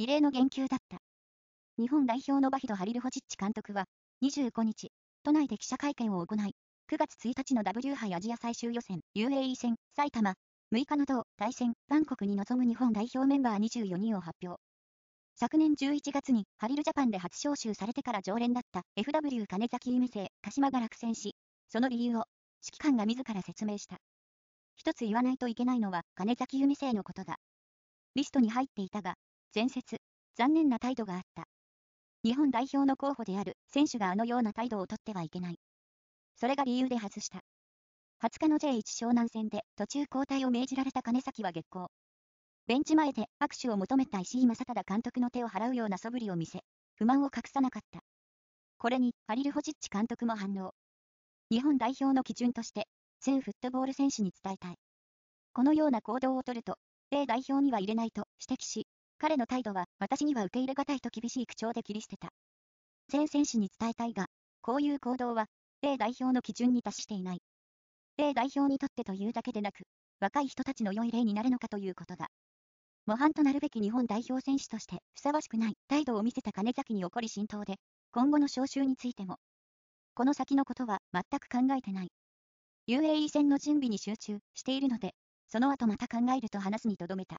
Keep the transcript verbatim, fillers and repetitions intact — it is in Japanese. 異例の言及だった。日本代表のバヒド・ハリルホジッチ監督は、にじゅうごにち、都内で記者会見を行い、くがつついたちの ダブリュー 杯アジア最終予選 ユーエーイー 戦埼玉、むいかの同対戦韓国に臨む日本代表メンバーにじゅうよにんを発表。昨年じゅういちがつにハリルジャパンで初招集されてから常連だった エフダブリュー 金崎夢生、鹿島が落選し、その理由を指揮官が自ら説明した。一つ言わないといけないのは金崎夢生のことだ。リストに入っていたが、前節、残念な態度があった。日本代表の候補である選手があのような態度をとってはいけない。それが理由で外した。はつかの ジェイワン 湘南戦で途中交代を命じられた金崎は激高。ベンチ前で握手を求めた石井正忠監督の手を払うような素振りを見せ、不満を隠さなかった。これにハリルホジッチ監督も反応。日本代表の基準として、全フットボール選手に伝えたい。このような行動をとると、米代表には入れないと指摘し、彼の態度は私には受け入れがたいと厳しい口調で切り捨てた。全選手に伝えたいが、こういう行動は、米代表の基準に達していない。米代表にとってというだけでなく、若い人たちの良い例になるのかということだ。模範となるべき日本代表選手としてふさわしくない態度を見せた金崎に怒り心頭で、今後の招集についても、この先のことは全く考えてない。ユーエーイー 戦の準備に集中しているので、その後また考えると話すにとどめた。